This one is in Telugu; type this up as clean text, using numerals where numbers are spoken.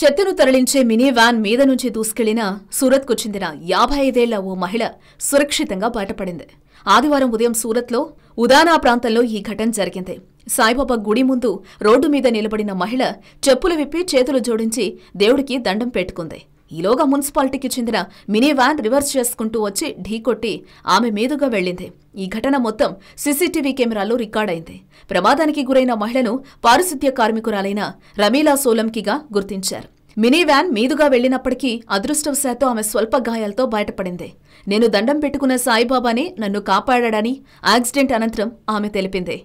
చెత్తను తరలించే మినీ వ్యాన్ మీద నుంచి దూసుకెళ్లిన సూరత్కు చెందిన 55 ఏళ్ల ఓ మహిళ సురక్షితంగా బయటపడింది. ఆదివారం ఉదయం సూరత్లో ఉదానా ప్రాంతంలో ఈ ఘటన జరిగింది. సాయిబాబా గుడి ముందు రోడ్డు మీద నిలబడిన మహిళ చెప్పులు విప్పి చేతులు జోడించి దేవుడికి దండం పెట్టుకుంది. ఈలోగా మున్సిపాలిటీకి చెందిన మినీ వ్యాన్ రివర్స్ చేసుకుంటూ వచ్చి ఢీకొట్టి ఆమె మీదుగా వెళ్లింది. ఈ ఘటన మొత్తం సీసీటీవీ కెమెరాల్లో రికార్డైంది. ప్రమాదానికి గురైన మహిళను పారిశుద్ధ్య కార్మికురాలైన రమీలా సోలంకిగా గుర్తించారు. మినీ వ్యాన్ మీదుగా వెళ్లినప్పటికీ అదృష్టవశాత్తు ఆమె స్వల్ప గాయాలతో బయటపడింది. "నేను దండం పెట్టుకున్న సాయిబాబానే నన్ను కాపాడాడని యాక్సిడెంట్ అనంతరం ఆమె తెలిపింది.